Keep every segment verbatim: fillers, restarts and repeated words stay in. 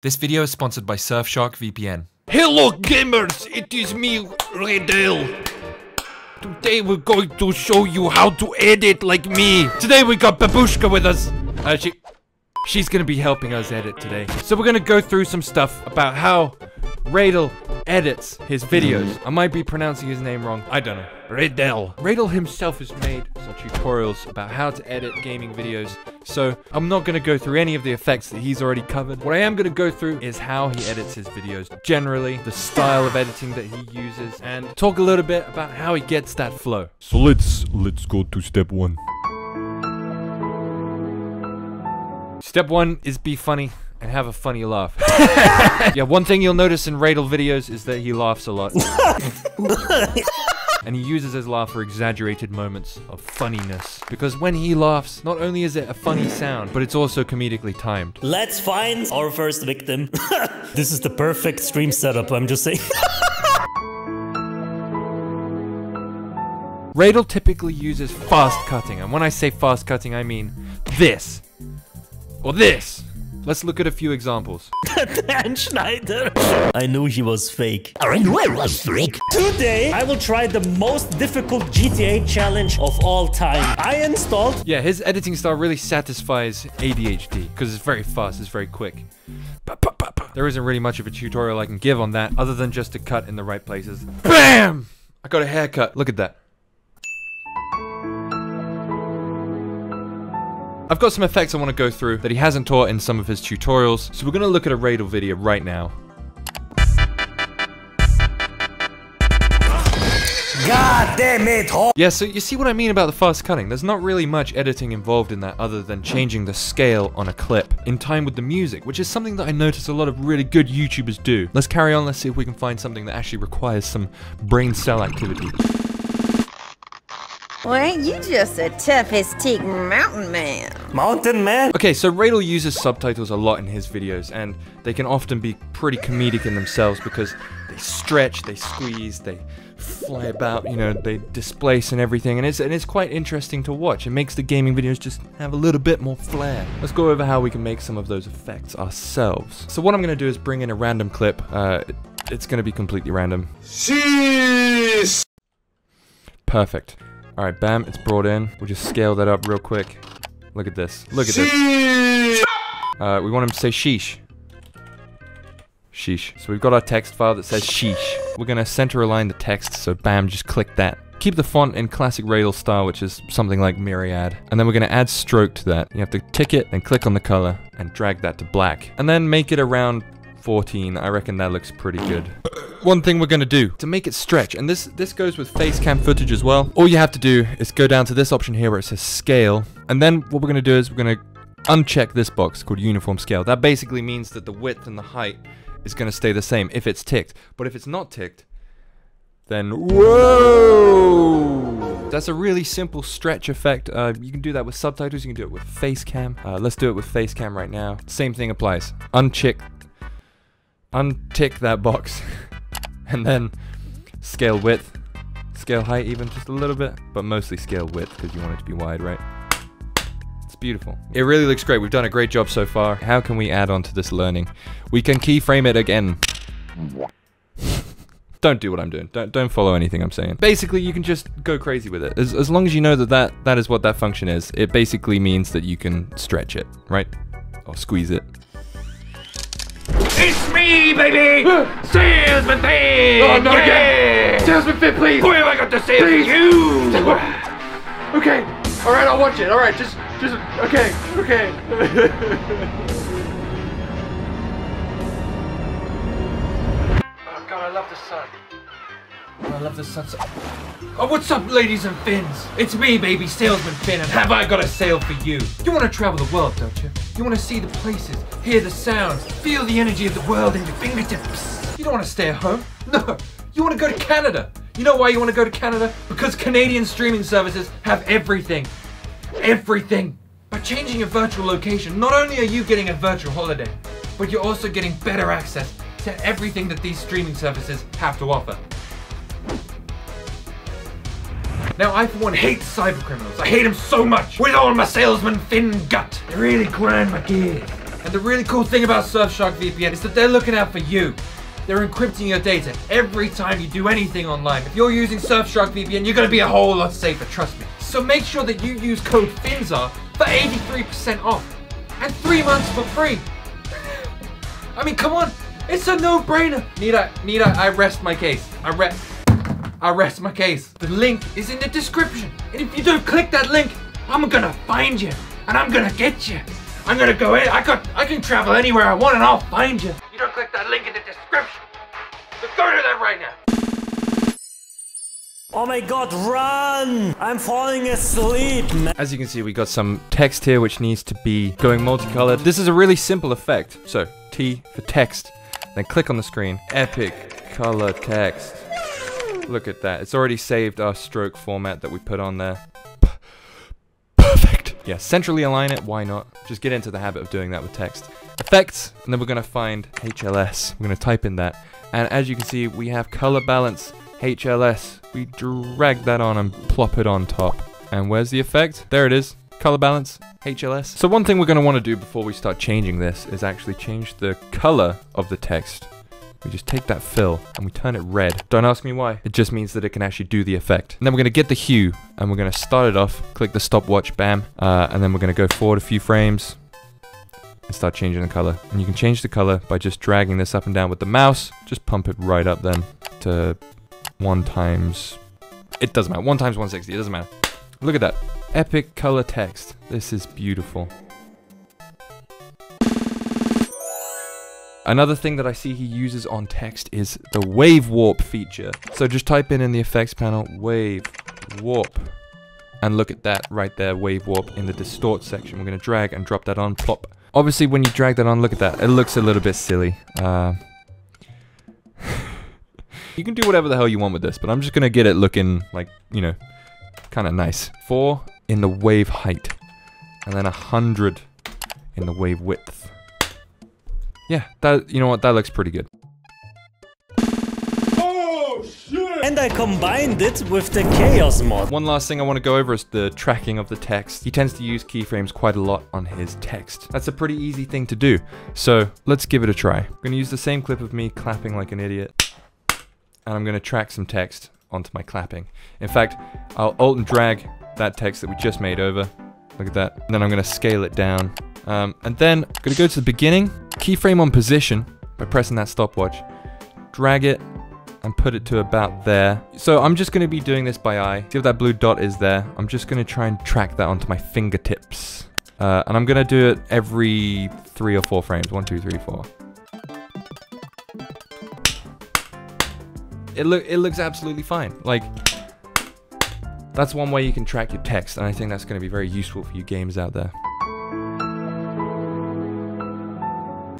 This video is sponsored by Surfshark V P N. Hello gamers, it is me, Radal. Today we're going to show you how to edit like me. Today we got Babushka with us. Uh, she, she's gonna be helping us edit today. So we're gonna go through some stuff about how Radal edits his videos. I might be pronouncing his name wrong. I don't know. Radal. Radal himself has made some tutorials about how to edit gaming videos, so I'm not going to go through any of the effects that he's already covered. What I am going to go through is how he edits his videos, generally, the style of editing that he uses, and talk a little bit about how he gets that flow. So let's, let's go to step one. Step one is be funny and have a funny laugh. Yeah, one thing you'll notice in Radal videos is that he laughs a lot. And he uses his laugh for exaggerated moments of funniness. Because when he laughs, not only is it a funny sound, but it's also comedically timed. Let's find our first victim. This is the perfect stream setup, I'm just saying. Radal typically uses fast cutting. And when I say fast cutting, I mean this. Or this. Let's look at a few examples. Dan Schneider. I knew he was fake. I knew I was fake. Today, I will try the most difficult G T A challenge of all time. I installed... Yeah, his editing style really satisfies A D H D because it's very fast, it's very quick. There isn't really much of a tutorial I can give on that other than just to cut in the right places. BAM! I got a haircut. Look at that. I've got some effects I want to go through that he hasn't taught in some of his tutorials, so we're going to look at a Radal video right now. God damn it! Yeah, so you see what I mean about the fast cutting. There's not really much editing involved in that other than changing the scale on a clip in time with the music, which is something that I notice a lot of really good YouTubers do. Let's carry on, let's see if we can find something that actually requires some brain cell activity. Well, you just a tough-as-teak mountain man. Mountain man? Okay, so Radal uses subtitles a lot in his videos, and they can often be pretty comedic in themselves because they stretch, they squeeze, they fly about, you know, they displace and everything, and it's, and it's quite interesting to watch. It makes the gaming videos just have a little bit more flair. Let's go over how we can make some of those effects ourselves. So what I'm going to do is bring in a random clip. Uh, it's going to be completely random. Jeez. Perfect. Alright, bam, it's brought in. We'll just scale that up real quick. Look at this. Look at this. Uh, we want him to say sheesh. Sheesh. So we've got our text file that says sheesh. We're going to center align the text, so bam, just click that. Keep the font in classic Radal style, which is something like Myriad. And then we're going to add stroke to that. You have to tick it, then click on the color, and drag that to black. And then make it around fourteen. I reckon that looks pretty good. One thing we're going to do to make it stretch, and this this goes with face cam footage as well, all you have to do is go down to this option here where it says scale, and then what we're going to do is we're going to uncheck this box called uniform scale. That basically means that the width and the height is going to stay the same if it's ticked, but if it's not ticked, then whoa! That's a really simple stretch effect. Uh, you can do that with subtitles, you can do it with face cam. Uh, let's do it with face cam right now. Same thing applies. Uncheck, untick that box. And then scale width, scale height even just a little bit, but mostly scale width because you want it to be wide, right? It's beautiful. It really looks great. We've done a great job so far. How can we add on to this learning? We can keyframe it again. Don't do what I'm doing. Don't, don't follow anything I'm saying. Basically, you can just go crazy with it. As, as long as you know that, that that is what that function is, it basically means that you can stretch it, right? Or squeeze it. It's me, baby! Salesman Finn! Oh, not yeah. again! Salesman Finn, please! Where have I got to save please. you? Okay, alright, I'll watch it. Alright, just, just, okay, okay. Oh, God, I love the sun. Oh, I love the sunset. Oh, what's up, ladies and fins? It's me, baby, Salesman Finn, and have I got a sale for you? You want to travel the world, don't you? You want to see the places, hear the sounds, feel the energy of the world in your fingertips. You don't want to stay at home. No, you want to go to Canada. You know why you want to go to Canada? Because Canadian streaming services have everything. Everything. By changing your virtual location, not only are you getting a virtual holiday, but you're also getting better access to everything that these streaming services have to offer. Now, I for one hate cyber criminals. I hate them so much with all my Salesman Finn gut. They really grind my gears. And the really cool thing about Surfshark V P N is that they're looking out for you. They're encrypting your data every time you do anything online. If you're using Surfshark V P N, you're gonna be a whole lot safer, trust me. So make sure that you use code FINZAR for eighty-three percent off and three months for free. I mean, come on, it's a no-brainer. Need I, need I, I rest my case. I rest, I rest my case. The link is in the description. And if you don't click that link, I'm gonna find you and I'm gonna get you. I'm gonna go in, I got, I can travel anywhere I want and I'll find you. You don't click that link in the description. So go to that right now. Oh my god, run! I'm falling asleep, man. As you can see, we got some text here which needs to be going multicolored. This is a really simple effect. So, T for text, then click on the screen. Epic color text. Look at that. It's already saved our stroke format that we put on there. Perfect! Yeah, centrally align it, why not? Just get into the habit of doing that with text. Effects, and then we're gonna find H L S. We're gonna type in that. And as you can see, we have color balance. H L S, we drag that on and plop it on top. And where's the effect? There it is, color balance, H L S. So one thing we're gonna wanna do before we start changing this is actually change the color of the text. We just take that fill and we turn it red. Don't ask me why, it just means that it can actually do the effect. And then we're gonna get the hue and we're gonna start it off, click the stopwatch, bam. Uh, and then we're gonna go forward a few frames and start changing the color. And you can change the color by just dragging this up and down with the mouse. Just pump it right up then to one times, it doesn't matter, one times one sixty, it doesn't matter. Look at that, epic color text. This is beautiful. Another thing that I see he uses on text is the wave warp feature. So just type in in the effects panel, wave warp. And look at that right there, wave warp in the distort section. We're gonna drag and drop that on, plop. Obviously when you drag that on, look at that, it looks a little bit silly. Uh, You can do whatever the hell you want with this, but I'm just gonna get it looking like, you know, kind of nice. Four in the wave height, and then a hundred in the wave width. Yeah, that, you know what, that looks pretty good. Oh shit! And I combined it with the chaos mod. One last thing I want to go over is the tracking of the text. He tends to use keyframes quite a lot on his text. That's a pretty easy thing to do. So let's give it a try. I'm gonna use the same clip of me clapping like an idiot. And I'm gonna track some text onto my clapping. In fact, I'll alt and drag that text that we just made over. Look at that. And then I'm gonna scale it down. Um, and then I'm gonna go to the beginning, keyframe on position by pressing that stopwatch, drag it and put it to about there. So I'm just gonna be doing this by eye. See what that blue dot is there? I'm just gonna try and track that onto my fingertips. Uh, and I'm gonna do it every three or four frames. One, two, three, four. It, look, it looks absolutely fine. Like, that's one way you can track your text, and I think that's going to be very useful for you gamers out there.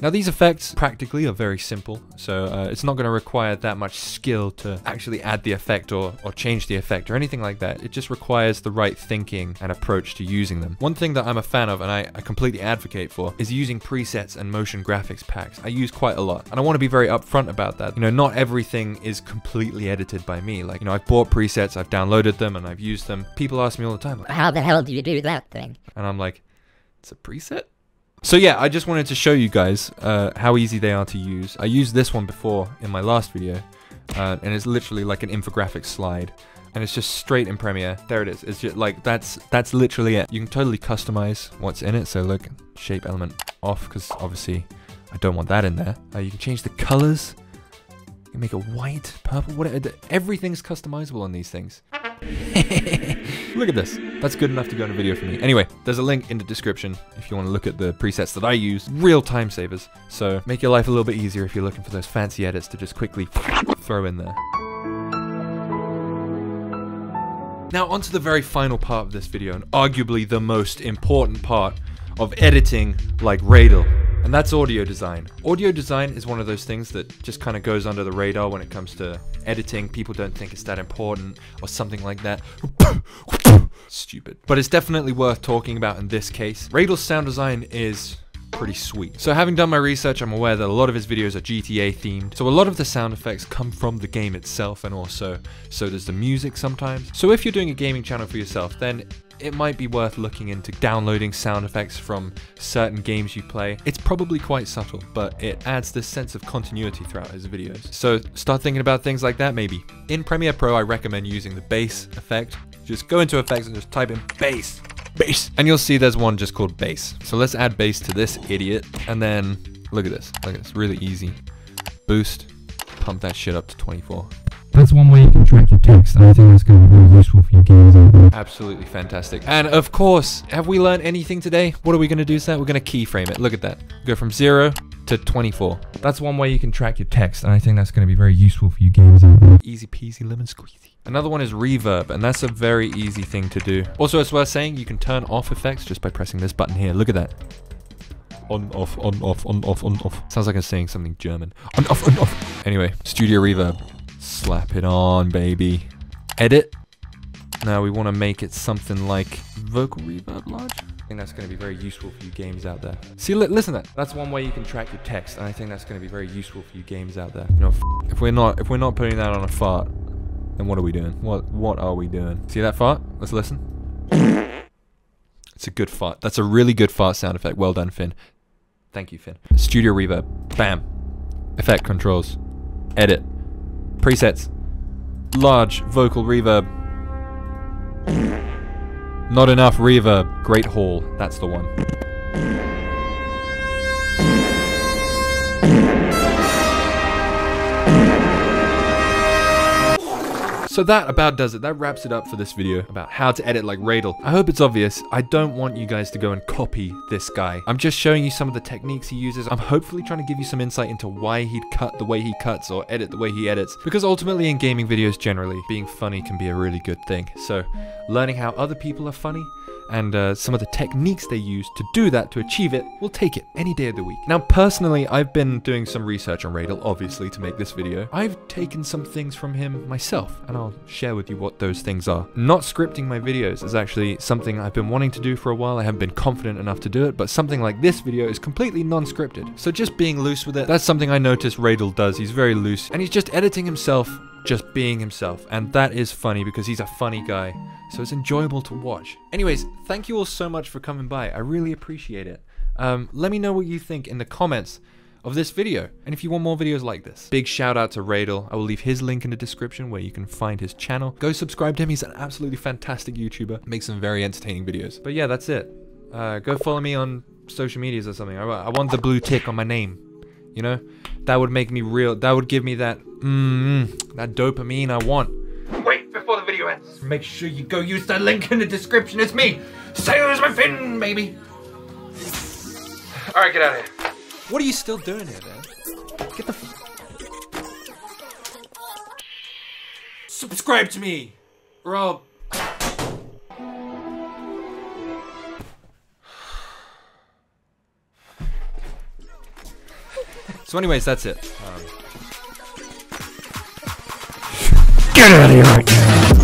Now these effects practically are very simple, so uh, it's not going to require that much skill to actually add the effect or, or change the effect or anything like that. It just requires the right thinking and approach to using them. One thing that I'm a fan of and I, I completely advocate for is using presets and motion graphics packs. I use quite a lot and I want to be very upfront about that. You know, not everything is completely edited by me. Like, you know, I've bought presets, I've downloaded them and I've used them. People ask me all the time, like, how the hell do you do that thing? And I'm like, it's a preset? So yeah, I just wanted to show you guys uh, how easy they are to use. I used this one before in my last video, uh, and it's literally like an infographic slide, and it's just straight in Premiere. There it is. It's just like that's that's literally it. You can totally customize what's in it. So look, shape element off because obviously I don't want that in there. Uh, you can change the colors. You can make it white, purple, whatever. Everything's customizable on these things. Look at this. That's good enough to go in a video for me. Anyway, there's a link in the description if you want to look at the presets that I use. Real time savers. So make your life a little bit easier if you're looking for those fancy edits to just quickly throw in there. Now onto the very final part of this video and arguably the most important part of editing like Radal. And that's audio design. Audio design is one of those things that just kind of goes under the radar when it comes to editing. People don't think it's that important or something like that. Stupid. But it's definitely worth talking about in this case. Radal's sound design is pretty sweet. So having done my research, I'm aware that a lot of his videos are G T A themed. So a lot of the sound effects come from the game itself and also so does the music sometimes. So if you're doing a gaming channel for yourself, then it might be worth looking into downloading sound effects from certain games you play. It's probably quite subtle, but it adds this sense of continuity throughout his videos. So start thinking about things like that maybe. In Premiere Pro, I recommend using the bass effect. Just go into effects and just type in bass, bass. And you'll see there's one just called bass. So let's add bass to this idiot. And then look at this, look at this, really easy. Boost, pump that shit up to twenty-four. That's one way you can track your text, and I think that's going to be really useful for you guys. Absolutely fantastic. And of course, have we learned anything today? What are we going to do to that? We're going to keyframe it. Look at that. Go from zero to twenty-four. That's one way you can track your text, and I think that's going to be very useful for you guys. Easy peasy lemon squeezy. Another one is reverb, and that's a very easy thing to do. Also, it's worth saying you can turn off effects just by pressing this button here. Look at that. On, off, on, off, on, off, on, off. Sounds like I'm saying something German. On, off, on, off. Anyway, studio reverb. Slap it on, baby. Edit. Now we want to make it something like vocal reverb large. I think that's going to be very useful for you games out there. See, li listen to that. That's one way you can track your text, and I think that's going to be very useful for you games out there. You know, f if we're not if we're not putting that on a fart, then what are we doing? What what are we doing? See that fart? Let's listen. It's a good fart. That's a really good fart sound effect. Well done, Finn. Thank you, Finn. Studio reverb. Bam. Effect controls. Edit. Presets. Large vocal reverb. Not enough reverb. Great haul. That's the one. So that about does it. That wraps it up for this video about how to edit like Radal. I hope it's obvious. I don't want you guys to go and copy this guy. I'm just showing you some of the techniques he uses. I'm hopefully trying to give you some insight into why he'd cut the way he cuts or edit the way he edits. Because ultimately in gaming videos generally, being funny can be a really good thing. So learning how other people are funny and uh, some of the techniques they use to do that, to achieve it, we'll take it any day of the week. Now, personally, I've been doing some research on Radal, obviously, to make this video. I've taken some things from him myself, and I'll share with you what those things are. Not scripting my videos is actually something I've been wanting to do for a while. I haven't been confident enough to do it, but something like this video is completely non-scripted. So just being loose with it, that's something I noticed Radal does. He's very loose, and he's just editing himself, just being himself, and that is funny because he's a funny guy, so it's enjoyable to watch. Anyways, thank you all so much for coming by. I really appreciate it. Um, let me know what you think in the comments of this video, and if you want more videos like this. Big shout out to Radal. I will leave his link in the description where you can find his channel. Go subscribe to him. He's an absolutely fantastic YouTuber. Makes some very entertaining videos. But yeah, that's it. Uh, go follow me on social medias or something. I, I want the blue tick on my name. You know, that would make me real. That would give me that, mmm, that dopamine I want. Wait, before the video ends, make sure you go use that link in the description. It's me, Salesman Finn, baby. All right, get out of here. What are you still doing here, man? Get the f- Subscribe to me, or I'll... So anyways, that's it. Um. Get out of here right now!